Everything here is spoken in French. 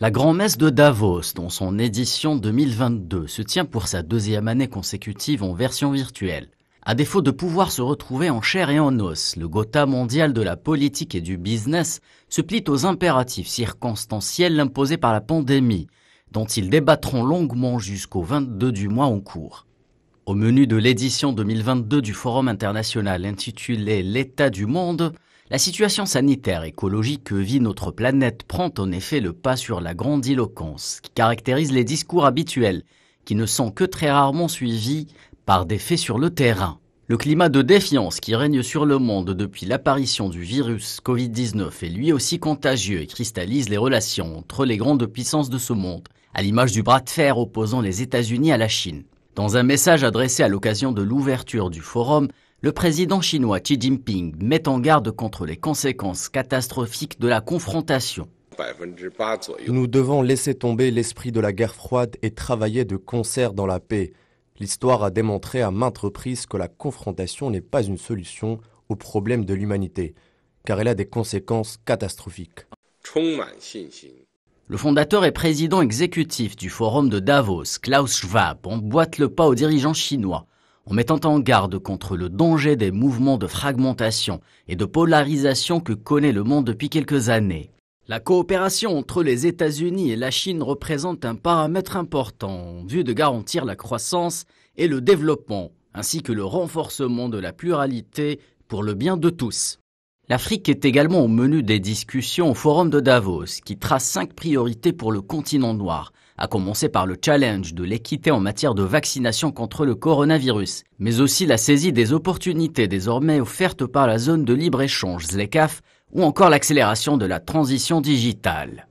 La grand-messe de Davos, dont son édition 2022 se tient pour sa deuxième année consécutive en version virtuelle. À défaut de pouvoir se retrouver en chair et en os, le Gotha mondial de la politique et du business se plie aux impératifs circonstanciels imposés par la pandémie, dont ils débattront longuement jusqu'au 22 du mois en cours. Au menu de l'édition 2022 du Forum international intitulé « L'état du monde », la situation sanitaire et écologique que vit notre planète prend en effet le pas sur la grandiloquence qui caractérise les discours habituels, qui ne sont que très rarement suivis par des faits sur le terrain. Le climat de défiance qui règne sur le monde depuis l'apparition du virus Covid-19 est lui aussi contagieux et cristallise les relations entre les grandes puissances de ce monde, à l'image du bras de fer opposant les États-Unis à la Chine. Dans un message adressé à l'occasion de l'ouverture du forum, le président chinois Xi Jinping met en garde contre les conséquences catastrophiques de la confrontation. Nous devons laisser tomber l'esprit de la guerre froide et travailler de concert dans la paix. L'histoire a démontré à maintes reprises que la confrontation n'est pas une solution au problème de l'humanité, car elle a des conséquences catastrophiques. Le fondateur et président exécutif du Forum de Davos, Klaus Schwab, emboîte le pas aux dirigeants chinois, en mettant en garde contre le danger des mouvements de fragmentation et de polarisation que connaît le monde depuis quelques années. La coopération entre les États-Unis et la Chine représente un paramètre important en vue de garantir la croissance et le développement, ainsi que le renforcement de la pluralité pour le bien de tous. L'Afrique est également au menu des discussions au Forum de Davos, qui trace 5 priorités pour le continent noir, à commencer par le challenge de l'équité en matière de vaccination contre le coronavirus, mais aussi la saisie des opportunités désormais offertes par la zone de libre-échange ZLECAF ou encore l'accélération de la transition digitale.